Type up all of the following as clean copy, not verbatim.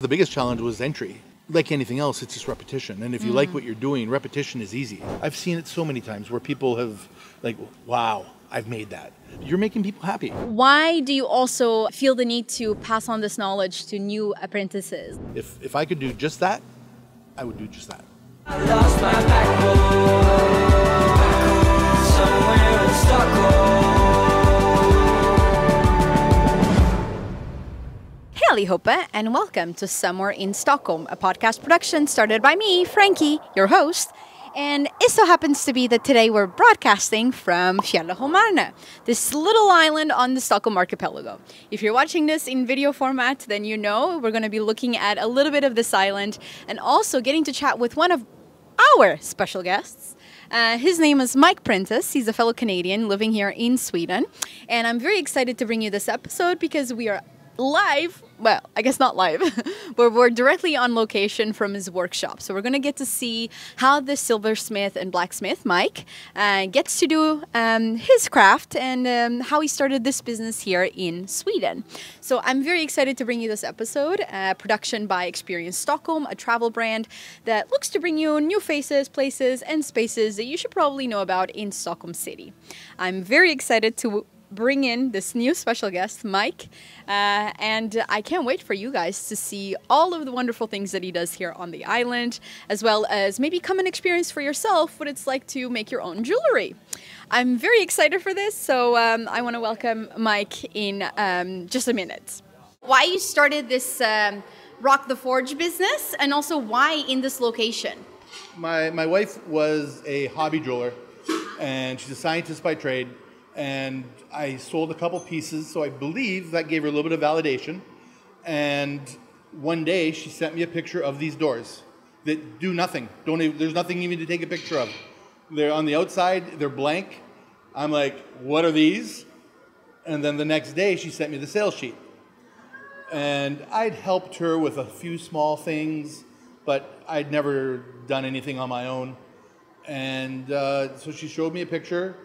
The biggest challenge was entry. Like anything else, it's just repetition. And if you like what you're doing, repetition is easy. I've seen it so many times where people have like, wow, I've made that. You're making people happy. Why do you also feel the need to pass on this knowledge to new apprentices? If I could do just that, I would do just that. I lost my backbone, somewhere in Stockholm. Hey allihopa, and welcome to Somewhere in Stockholm, a podcast production started by me, Frankie, your host. And it so happens to be that today we're broadcasting from Fjäderholmarna, this little island on the Stockholm Archipelago. If you're watching this in video format, then you know we're going to be looking at a little bit of this island and also getting to chat with one of our special guests. His name is Mike Prentice. He's a fellow Canadian living here in Sweden. And I'm very excited to bring you this episode because we are live, well, I guess not live, but we're directly on location from his workshop. So we're going to get to see how the silversmith and blacksmith, Mike, gets to do his craft and how he started this business here in Sweden. So I'm very excited to bring you this episode, production by Experience Stockholm, a travel brand that looks to bring you new faces, places, and spaces that you should probably know about in Stockholm City. I'm very excited to bring in this new special guest, Mike, and I can't wait for you guys to see all of the wonderful things that he does here on the island, as well as maybe come and experience for yourself what it's like to make your own jewelry. I'm very excited for this, so I want to welcome Mike in just a minute. Why you started this Rock the Forge business, and also why in this location? My wife was a hobby jeweler, and she's a scientist by trade. And I sold a couple pieces, so I believe that gave her a little bit of validation. And one day she sent me a picture of these doors that do nothing. There's nothing even to take a picture of. They're on the outside, they're blank. I'm like, what are these? And then the next day she sent me the sales sheet. And I'd helped her with a few small things, but I'd never done anything on my own. And so she showed me a picture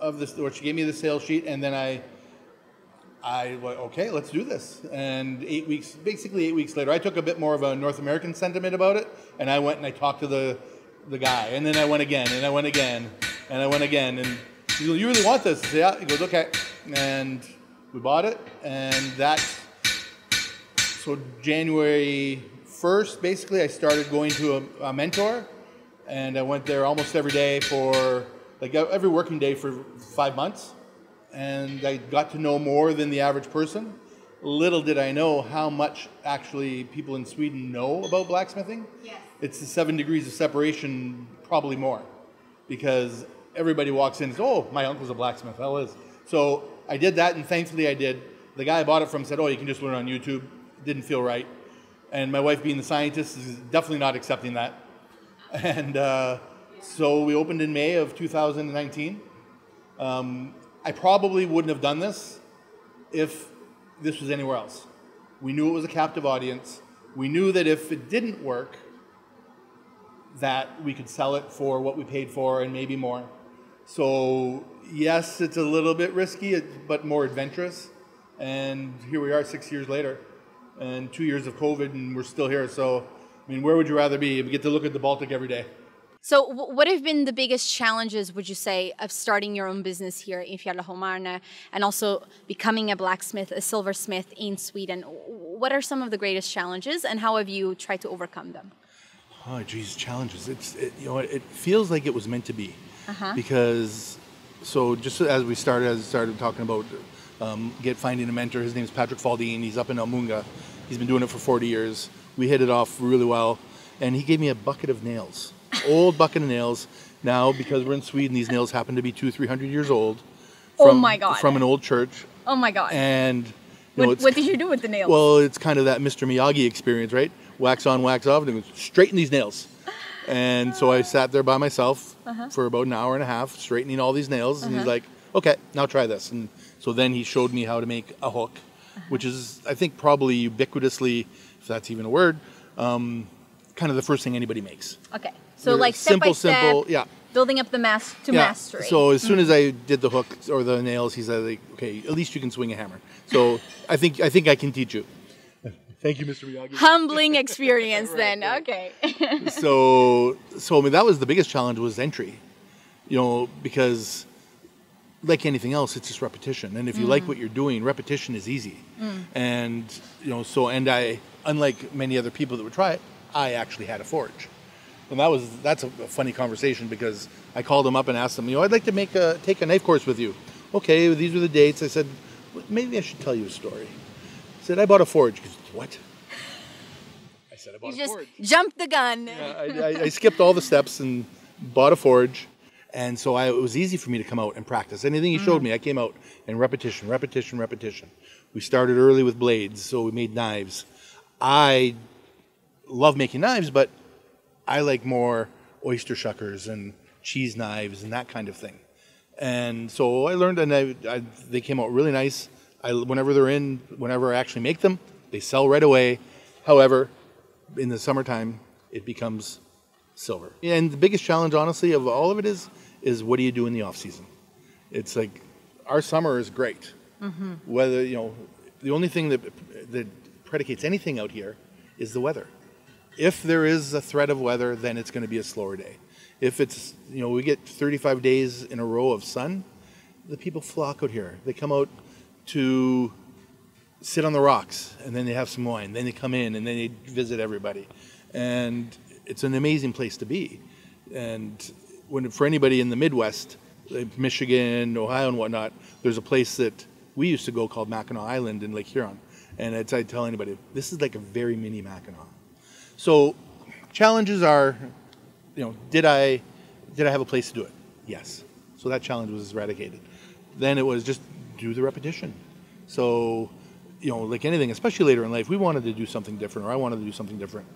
of this, or she gave me the sales sheet, and then I went, okay, let's do this. And basically eight weeks later, I took a bit more of a North American sentiment about it, and I went and I talked to the guy, and then I went again, and I went again, and I went again, and he goes, you really want this? I said, yeah. He goes, okay. And we bought it, and so January 1st, basically, I started going to a mentor, and I went there almost every day for, like every working day for 5 months, and I got to know more than the average person. Little did I know how much actually people in Sweden know about blacksmithing. Yes. It's the 7 degrees of separation, probably more, because everybody walks in and says, oh, my uncle's a blacksmith, hell is. So I did that, and thankfully I did. The guy I bought it from said, oh, you can just learn on YouTube. Didn't feel right. And my wife being the scientist is definitely not accepting that. And so we opened in May of 2019. I probably wouldn't have done this if this was anywhere else. We knew it was a captive audience. We knew that if it didn't work, that we could sell it for what we paid for and maybe more. So yes, it's a little bit risky, but more adventurous. And here we are 6 years later and 2 years of COVID, and we're still here. So, I mean, where would you rather be? We get to look at the Baltic every day. So what have been the biggest challenges, would you say, of starting your own business here in Fjäderholmarna and also becoming a blacksmith, a silversmith in Sweden? What are some of the greatest challenges, and how have you tried to overcome them? Oh, geez, challenges. It feels like it was meant to be. Uh-huh. Because, so just as we started talking about finding a mentor, his name is Patrick Faldin. He's up in Almunga. He's been doing it for 40 years. We hit it off really well. And he gave me a bucket of nails. Old bucket of nails. Now, because we're in Sweden, these nails happen to be 200-300 years old. From, oh my God! From an old church. Oh my God! And you know, what did you do with the nails? Well, it's kind of that Mr. Miyagi experience, right? Wax on, wax off, and straighten these nails. And so I sat there by myself for about an hour and a half, straightening all these nails. And he's like, "Okay, now try this." And so then he showed me how to make a hook, which is, I think, probably ubiquitously, if that's even a word, kind of the first thing anybody makes. Okay. So they're like step by step, yeah, building up the mastery. So as soon as I did the hook or the nails, he said, like, okay, at least you can swing a hammer. So I think I can teach you. Thank you, Mr. Miyagi. Humbling experience right, then. Right. Okay. So I mean, that was the biggest challenge, was entry. You know, because like anything else, it's just repetition. And if you like what you're doing, repetition is easy. And, you know, so, and I, unlike many other people that would try it, I actually had a forge. And that's a funny conversation, because I called him up and asked him, you know, I'd like to take a knife course with you. Okay, these were the dates. I said, well, maybe I should tell you a story. I said, I bought a forge. He goes, what? I said, I bought a forge. You just jumped the gun. Yeah, I skipped all the steps and bought a forge. And so it was easy for me to come out and practice. Anything he showed me, I came out and repetition, repetition, repetition. We started early with blades, so we made knives. I love making knives, but I like more oyster shuckers and cheese knives and that kind of thing. And so I learned, and they came out really nice. Whenever I actually make them, they sell right away. However, in the summertime, it becomes silver. And the biggest challenge, honestly, of all of it is what do you do in the off season? It's like our summer is great. Whether, you know, the only thing that predicates anything out here is the weather. If there is a threat of weather, then it's going to be a slower day. If it's, you know, we get 35 days in a row of sun, the people flock out here. They come out to sit on the rocks, and then they have some wine, then they come in, and then they visit everybody. And it's an amazing place to be. And for anybody in the Midwest, like Michigan, Ohio and whatnot, there's a place that we used to go called Mackinac Island in Lake Huron. And I tell anybody, this is like a very mini Mackinac. So challenges are, you know, did I have a place to do it? Yes. So that challenge was eradicated. Then it was just do the repetition. So, you know, like anything, especially later in life, we wanted to do something different, or I wanted to do something different.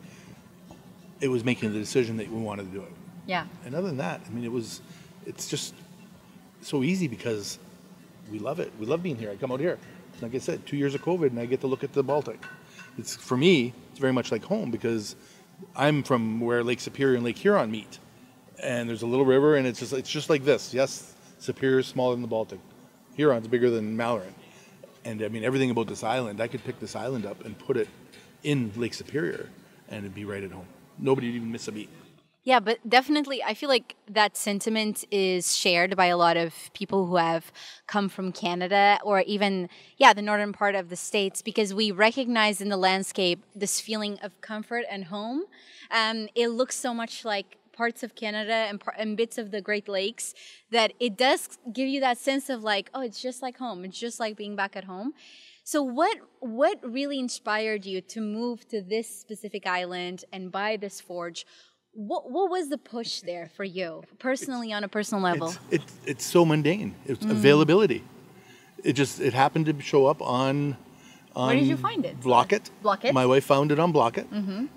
It was making the decision that we wanted to do it. Yeah. And other than that, I mean, it's just so easy because we love it. We love being here. I come out here. Like I said, 2 years of COVID and I get to look at the Baltic. It's, for me, it's very much like home, because I'm from where Lake Superior and Lake Huron meet. And there's a little river, and it's just like this. Yes, Superior's smaller than the Baltic. Huron's bigger than Mallaren. And I mean, everything about this island, I could pick this island up and put it in Lake Superior and it'd be right at home. Nobody would even miss a beat. Yeah, but definitely, I feel like that sentiment is shared by a lot of people who have come from Canada, or even, yeah, the northern part of the States, because we recognize in the landscape this feeling of comfort and home. It looks so much like parts of Canada and bits of the Great Lakes, that it does give you that sense of like, oh, it's just like home. It's just like being back at home. So what really inspired you to move to this specific island and buy this forge? What was the push there for you, personally, on a personal level? It's so mundane. It's availability. It happened to show up on Where did you find it? Blocket. Blocket. My wife found it on Blocket.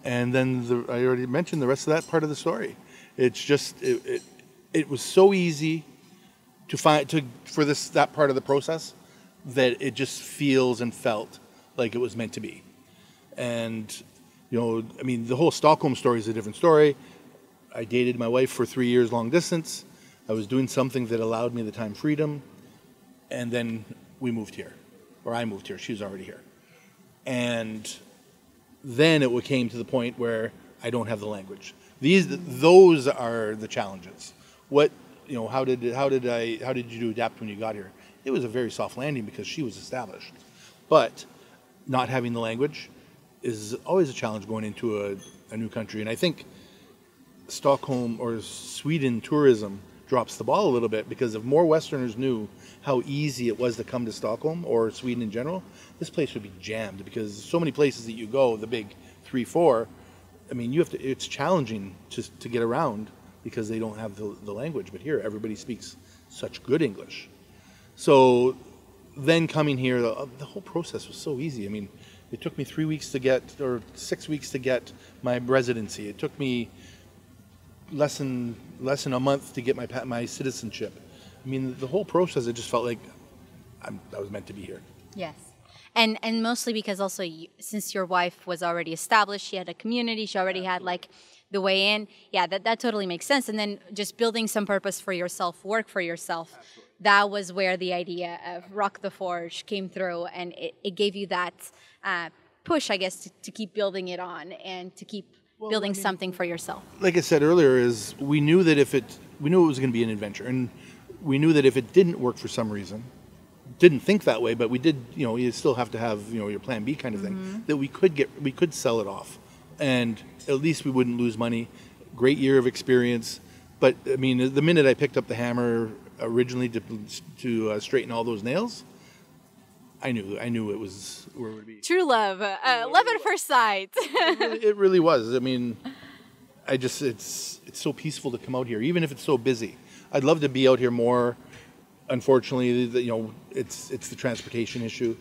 And then I already mentioned the rest of that part of the story. It's just it was so easy to find for that part of the process that it just feels and felt like it was meant to be. And, you know, I mean, the whole Stockholm story is a different story. I dated my wife for 3 years long distance. I was doing something that allowed me the time freedom. And then we moved here, or I moved here. She was already here. And then it came to the point where I don't have the language. Those are the challenges. What, you know, how did you adapt when you got here? It was a very soft landing because she was established. But not having the language is always a challenge going into a new country. And I think Stockholm or Sweden tourism drops the ball a little bit, because if more Westerners knew how easy it was to come to Stockholm or Sweden in general, this place would be jammed, because so many places that you go, the big 3-4, I mean, it's challenging to get around because they don't have the language. But here, everybody speaks such good English. So then coming here, the whole process was so easy. I mean, it took me 6 weeks to get my residency. It took me less than a month to get my citizenship. I mean, the whole process, it just felt like I was meant to be here. Yes. And mostly because also since your wife was already established, she had a community, she already had like the way in. Yeah, that totally makes sense. And then just building some purpose for yourself, work for yourself. Absolutely. That was where the idea of Rock the Forge came through, and it gave you that push, I guess, to keep building it on and to keep building something for yourself. Like I said earlier, is we knew that we knew it was going to be an adventure, and we knew that if it didn't work for some reason, didn't think that way, but we did, you know, you still have to have, you know, your plan B kind of thing, that we could sell it off, and at least we wouldn't lose money. Great year of experience. But I mean, the minute I picked up the hammer originally to straighten all those nails, I knew it was where it would be. True love, love at first sight. It really was. I mean, it's so peaceful to come out here, even if it's so busy. I'd love to be out here more. Unfortunately, you know, it's the transportation issue.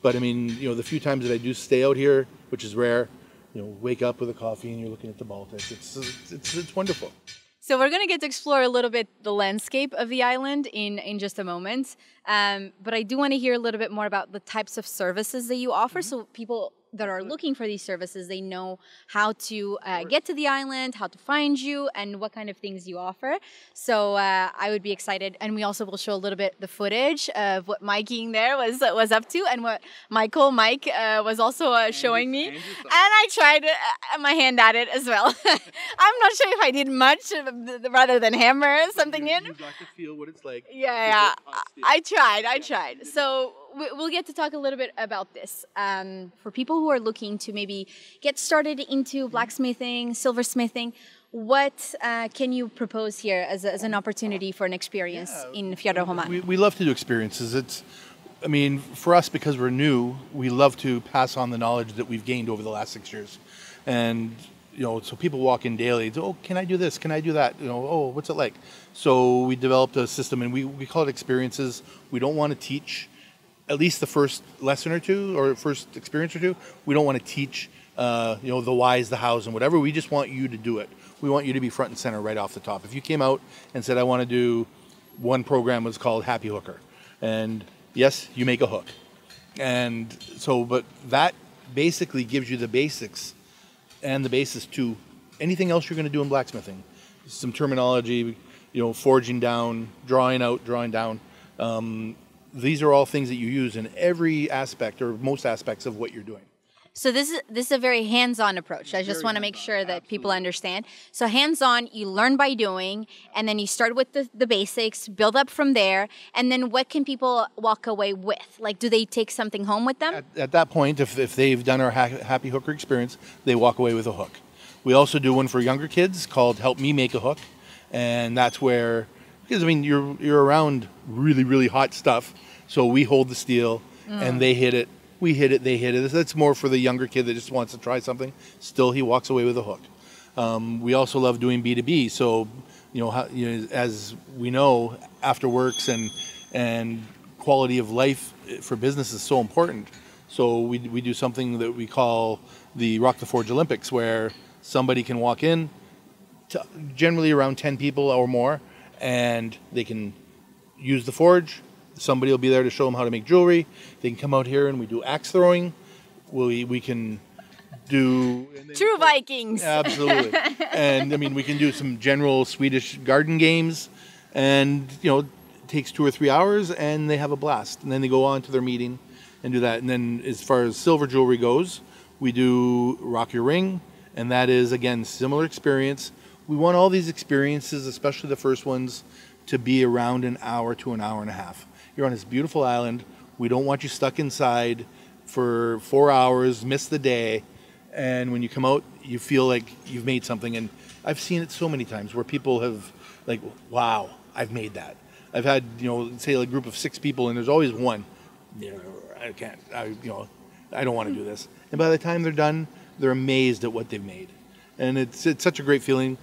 But I mean, you know, the few times that I do stay out here, which is rare, you know, wake up with a coffee and you're looking at the Baltic. It's wonderful. So we're going to get to explore a little bit the landscape of the island in just a moment. But I do want to hear a little bit more about the types of services that you offer. So people that are looking for these services, they know how to get to the island, how to find you, and what kind of things you offer. So I would be excited. And we also will show a little bit the footage of what Mikey there was up to, and what Mike was also showing me. And I tried my hand at it as well. I'm not sure if I did much rather than hammer something in. You'd like to feel what it's like. Yeah, yeah. I tried. So we'll get to talk a little bit about this. For people who are looking to maybe get started into blacksmithing, silversmithing, what can you propose here as an opportunity for an experience in Fjäderholmarna? We love to do experiences. I mean, for us, because we're new, we love to pass on the knowledge that we've gained over the last 6 years. And, you know, so people walk in daily, oh, can I do this? Can I do that? You know, oh, what's it like? So we developed a system, and we call it experiences. We don't want to teach. At least the first lesson or two, or first experience or two, we don't want to teach, you know, the whys, the hows, and whatever. We just want you to do it. We want you to be front and center right off the top. If you came out and said, I want to do one program was called Happy Hooker. And yes, you make a hook. And so, but that basically gives you the basics and the basis to anything else you're going to do in blacksmithing. Some terminology, you know, forging down, drawing out, drawing down, these are all things that you use in every aspect or most aspects of what you're doing. So this is a very hands-on approach. I just want to make sure that people understand. So hands-on, you learn by doing, and then you start with the basics, build up from there, and then what can people walk away with? Like, do they take something home with them? At that point, if they've done our Happy Hooker experience, they walk away with a hook. We also do one for younger kids called Help Me Make a Hook, and that's where, because I mean, you're around really, really hot stuff. So we hold the steel and they hit it. We hit it, they hit it. That's more for the younger kid that just wants to try something. Still, he walks away with a hook. We also love doing B2B. So, you know, as we know, after works and quality of life for business is so important. So we do something that we call the Rock the Forge Olympics, where somebody can walk in, generally around 10 people or more, and they can use the forge. Somebody will be there to show them how to make jewelry. They can come out here and we do axe throwing. We can do... True Vikings. Absolutely. And I mean, we can do some general Swedish garden games. And, you know, it takes 2 or 3 hours and they have a blast. And then they go on to their meeting and do that. And then as far as silver jewelry goes, we do Rock Your Ring. And that is, again, similar experience. We want all these experiences, especially the first ones, to be around an hour to an hour and a half. You're on this beautiful island. We don't want you stuck inside for 4 hours, miss the day. And when you come out, you feel like you've made something. And I've seen it so many times where people have like, wow, I've made that. I've had, you know, say a group of 6 people and there's always one, I can't, you know, I don't want to do this. And by the time they're done, they're amazed at what they've made. And it's such a great feeling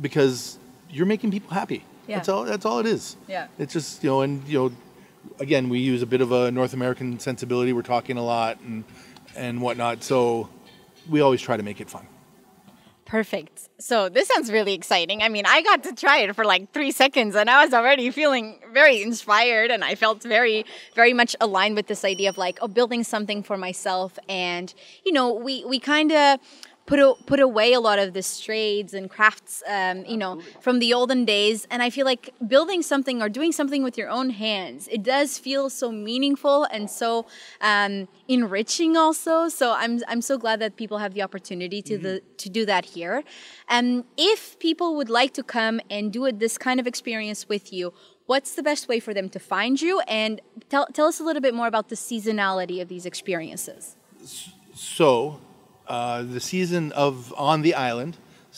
because you're making people happy. Yeah. That's all it is. Yeah. It's just, you know, and, you know, again, we use a bit of a North American sensibility. We're talking a lot and whatnot. So we always try to make it fun. Perfect. So this sounds really exciting. I mean, I got to try it for like 3 seconds and I was already feeling very inspired, and I felt very, very much aligned with this idea of like, oh, building something for myself. And, you know, we kind of put away a lot of the trades and crafts, you know, from the olden days. And I feel like building something or doing something with your own hands, it does feel so meaningful and so enriching also. So I'm so glad that people have the opportunity to to do that here. If people would like to come and do this kind of experience with you, what's the best way for them to find you? And tell us a little bit more about the seasonality of these experiences. So... the season of on the island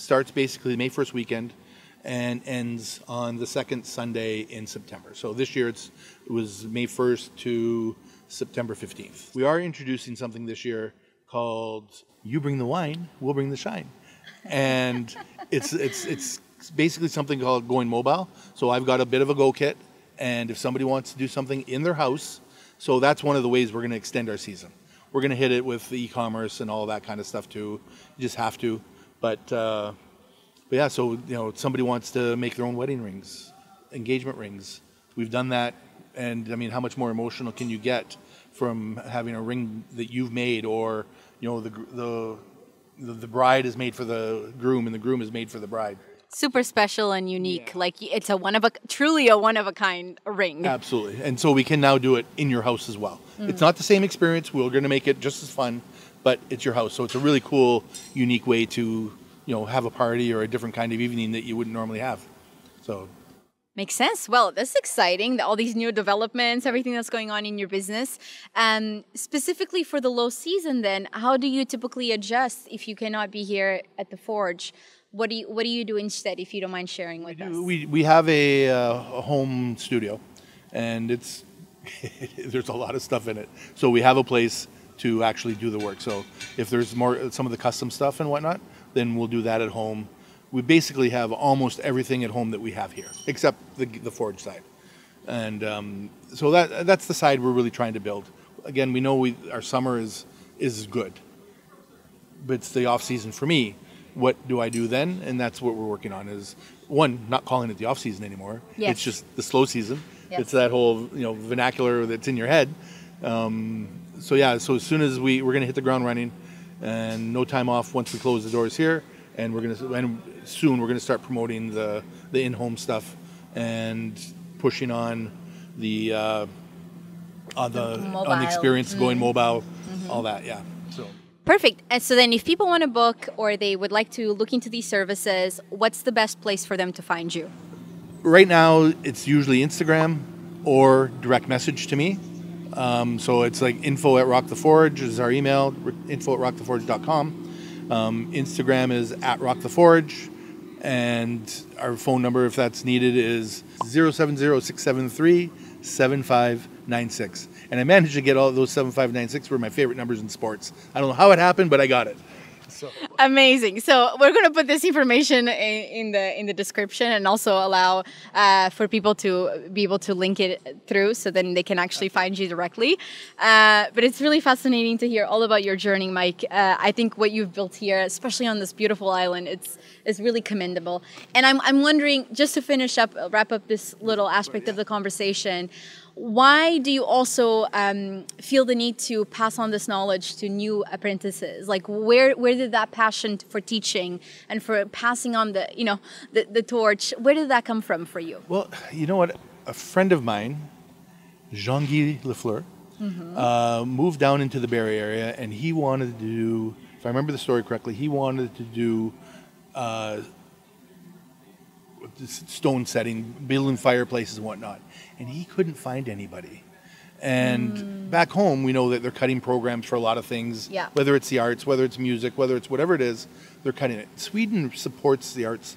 starts basically May 1st weekend and ends on the second Sunday in September. So this year it was May 1st to September 15th. We are introducing something this year called "You Bring the Wine, We'll Bring the Shine," and it's basically something called going mobile. So I've got a bit of a go kit, and if somebody wants to do something in their house, so that's one of the ways we're going to extend our season. We're going to hit it with the e-commerce and all that kind of stuff too. You just have to. But yeah, so, you know, somebody wants to make their own wedding rings, engagement rings. We've done that. And I mean, how much more emotional can you get from having a ring that you've made, or, you know, the bride is made for the groom and the groom is made for the bride. Super special and unique. Yeah. Like it's truly a one-of-a-kind ring. Absolutely. And so we can now do it in your house as well. It's not the same experience. We're going to make it just as fun, but it's your house. So it's a really cool, unique way to, you know, have a party or a different kind of evening that you wouldn't normally have. So... Makes sense. Well, that's exciting, all these new developments, everything that's going on in your business. Specifically for the low season then, how do you typically adjust if you cannot be here at the Forge? What do you do instead, if you don't mind sharing with us? We have a home studio, and it's there's a lot of stuff in it. So we have a place to actually do the work. So if there's some of the custom stuff and whatnot, then we'll do that at home. We basically have almost everything at home that we have here, except the Forge side. And so that's the side we're really trying to build. Again, we know our summer is good, but it's the off season for me. What do I do then? And that's what we're working on is, one, not calling it the off season anymore. Yes. It's just the slow season. Yes. It's that whole, you know, vernacular that's in your head. So yeah, so as soon as we're going to hit the ground running, and no time off once we close the doors here. And soon we're gonna start promoting the in-home stuff and pushing on the experience, going mobile, all that, yeah. So perfect. And so then, if people want to book or they would like to look into these services, what's the best place for them to find you? Right now, it's usually Instagram or direct message to me. So it's like info@rocktheforge is our email. info@rocktheforge.com. Instagram is @rocktheforge, and our phone number, if that's needed, is 070-673-7596. And I managed to get all those 7596 were my favorite numbers in sports. I don't know how it happened, but I got it. So. Amazing. So we're going to put this information in the description, and also allow for people to be able to link it through, so then they can actually find you directly. But it's really fascinating to hear all about your journey, Mike. I think what you've built here, especially on this beautiful island, it's really commendable. And I'm wondering, just to wrap up this little aspect of the conversation, why do you also feel the need to pass on this knowledge to new apprentices? Like, where did that passion for teaching and for passing on the torch, where did that come from for you? Well, you know what? A friend of mine, Jean-Guy Lefleur, moved down into the Barrie area, and he wanted to do, if I remember the story correctly, he wanted to do stone setting, building fireplaces and whatnot. And he couldn't find anybody. And back home, we know that they're cutting programs for a lot of things, whether it's the arts, whether it's music, whether it's whatever it is, they're cutting it. Sweden supports the arts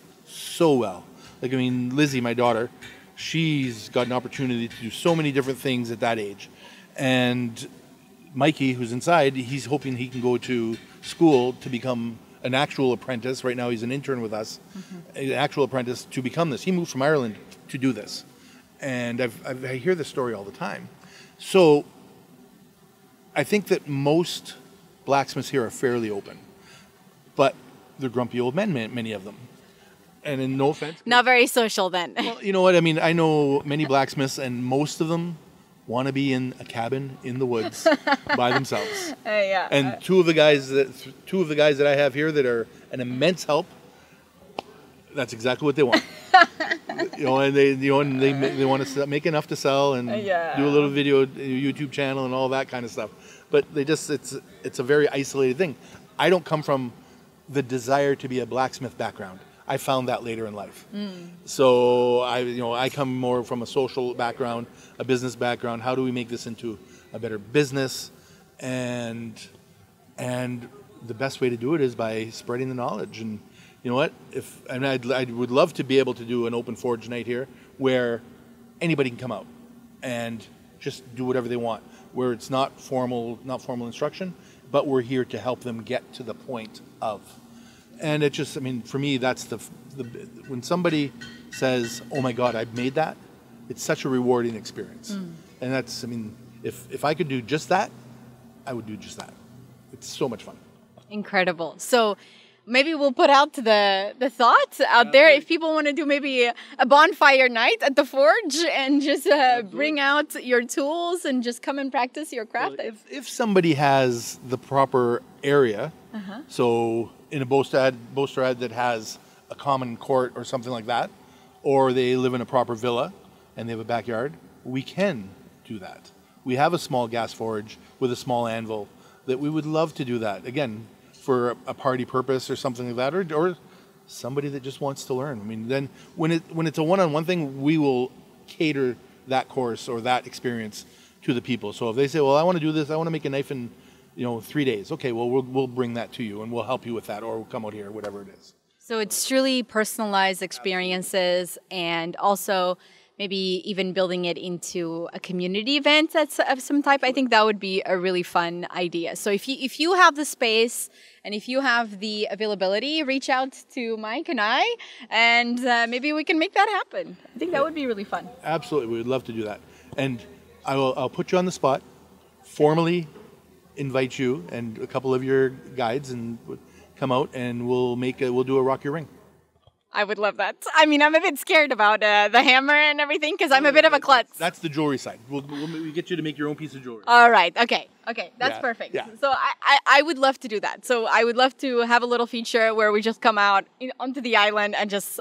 so well. Like, I mean, Lizzie, my daughter, she's got an opportunity to do so many different things at that age. And Mikey, who's inside, he's hoping he can go to school to become an actual apprentice. Right now he's an intern with us, an actual apprentice to become this. He moved from Ireland to do this. And I hear this story all the time. So I think that most blacksmiths here are fairly open, but they're grumpy old men, many of them. And in no offense. Not very social then. Well, you know what? I mean, I know many blacksmiths, and most of them want to be in a cabin in the woods by themselves. Yeah. And two of the guys that I have here that are an immense help, that's exactly what they want. You know, and they want to make enough to sell and do a little video, YouTube channel, and all that kind of stuff. But they just it's a very isolated thing. I don't come from the desire to be a blacksmith background. I found that later in life. Mm. So I come more from a social background, a business background. How do we make this into a better business? And the best way to do it is by spreading the knowledge. And you know what? I would love to be able to do an open forge night here where anybody can come out and just do whatever they want, where it's not formal instruction, but we're here to help them get to the point of. And it just, I mean, for me, that's the when somebody says, "Oh my God, I've made that," it's such a rewarding experience. Mm. And that's, I mean, if I could do just that, I would do just that. It's so much fun. Incredible. So maybe we'll put out the thoughts out there. If people want to do maybe a bonfire night at the forge and just bring out your tools and just come and practice your craft. Well, if somebody has the proper area, so in a Bosterad that has a common court or something like that, or they live in a proper villa and they have a backyard, we can do that. We have a small gas forge with a small anvil that we would love to do that. Again, for a party purpose or something like that, or somebody that just wants to learn. I mean, then when it's a one-on-one thing, we will cater that course or that experience to the people. So if they say, "Well, I want to do this, I want to make a knife in 3 days," okay, well, we'll bring that to you and we'll help you with that, or we'll come out here, whatever it is. So it's truly personalized experiences, and also maybe even building it into a community event of some type. I think that would be a really fun idea. So if you have the space and if you have the availability, reach out to Mike and I, and maybe we can make that happen. I think that would be really fun. Absolutely, we would love to do that. And I'll put you on the spot, formally invite you and a couple of your guides, and come out, and we'll do a Rock Your Ring. I would love that. I mean, I'm a bit scared about the hammer and everything because I'm a bit of a klutz. That's the jewelry side. We'll get you to make your own piece of jewelry. All right. Okay. Okay. That's perfect. Yeah. So I would love to do that. So I would love to have a little feature where we just come out onto the island and just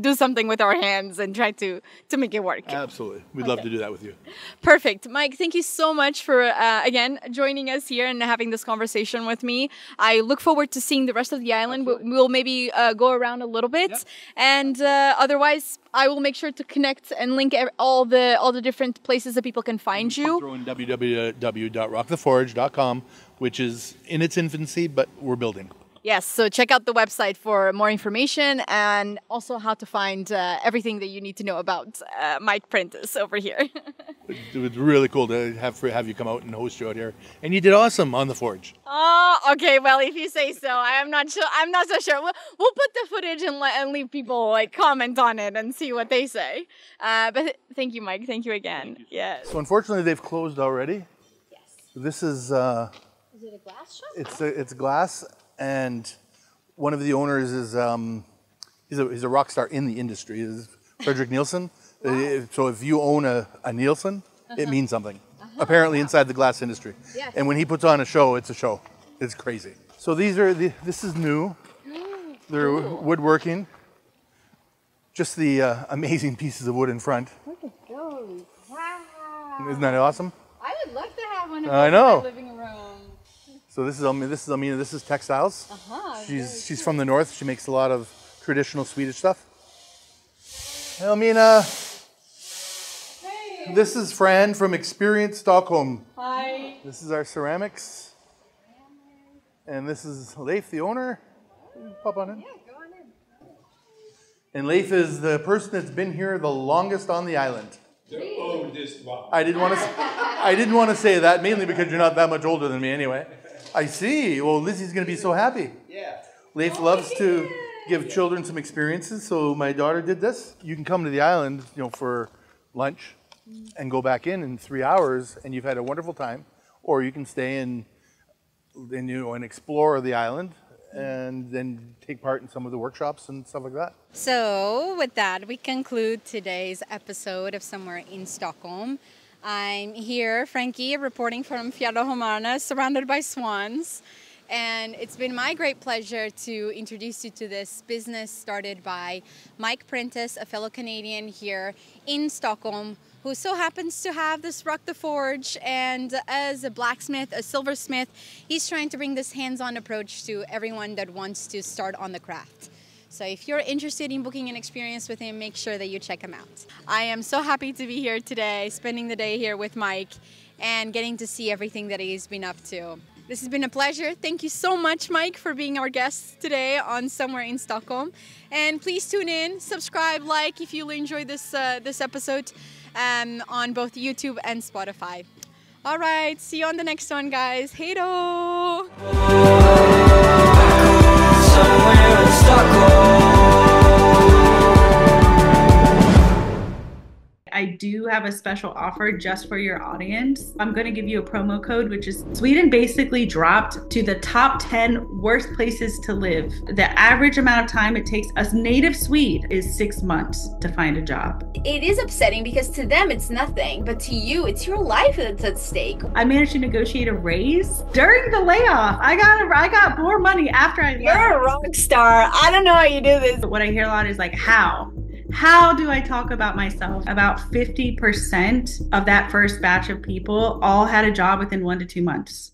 do something with our hands and try to make it work. Absolutely. We'd love to do that with you. Perfect. Mike, thank you so much for, again, joining us here and having this conversation with me. I look forward to seeing the rest of the island. We'll maybe go around a little bit. Yep. And otherwise, I will make sure to connect and link all the different places that people can find you. Throw in www.rocktheforge.com, which is in its infancy, but we're building. Yes, so check out the website for more information and also how to find everything that you need to know about Mike Prentice over here. It was really cool to have you come out and host you out here, and you did awesome on the forge. Oh, okay. Well, if you say so. I'm not so sure. We'll put the footage and leave people comment on it and see what they say. But thank you, Mike. Thank you again. Thank you. Yes. So unfortunately, they've closed already. Yes. This is it a glass shop? It's glass. And one of the owners is he's a rock star in the industry. Is Frederick Nielsen. Wow. So if you own a Nielsen, it means something. Apparently inside the glass industry. Yes. And when he puts on a show, it's a show. It's crazy. So these are this is new. They're woodworking. Just the amazing pieces of wood in front. Look at those! Wow. Isn't that awesome? I would love to have one of those in my living room. So this is Almina. This is textiles. She's from the north. She makes a lot of traditional Swedish stuff. Hey, Almina. Hey. This is Fran from Experience Stockholm. Hi. This is our ceramics. And this is Leif, the owner. Pop on in. Yeah, go on in. And Leif is the person that's been here the longest on the island. The oldest one. I didn't want to say that, mainly because you're not that much older than me anyway. I see. Well, Lizzie's going to be so happy. Yeah. Leif loves to give children some experiences, so my daughter did this. You can come to the island, for lunch and go back in 3 hours, and you've had a wonderful time. Or you can stay and explore the island and then take part in some of the workshops and stuff like that. So with that, we conclude today's episode of Somewhere in Stockholm. I'm here, Frankie, reporting from Fjäderholmarna, surrounded by swans. And it's been my great pleasure to introduce you to this business started by Mike Prentice, a fellow Canadian here in Stockholm, who so happens to have this Rock the Forge, and as a blacksmith, a silversmith, he's trying to bring this hands-on approach to everyone that wants to start on the craft. So if you're interested in booking an experience with him, make sure that you check him out. I am so happy to be here today, spending the day here with Mike and getting to see everything that he's been up to. This has been a pleasure. Thank you so much, Mike, for being our guest today on Somewhere in Stockholm. And please tune in, subscribe, like if you enjoyed this episode on both YouTube and Spotify. All right, see you on the next one, guys. Hej då! I do have a special offer just for your audience. I'm going to give you a promo code, which is Sweden basically dropped to the top 10 worst places to live. The average amount of time it takes a native Swede is 6 months to find a job. It is upsetting because to them it's nothing, but to you, it's your life that's at stake. I managed to negotiate a raise during the layoff. I got more money after I left. You're a rock star. I don't know how you do this. But what I hear a lot is like, how? How do I talk about myself? About 50% of that first batch of people all had a job within 1 to 2 months.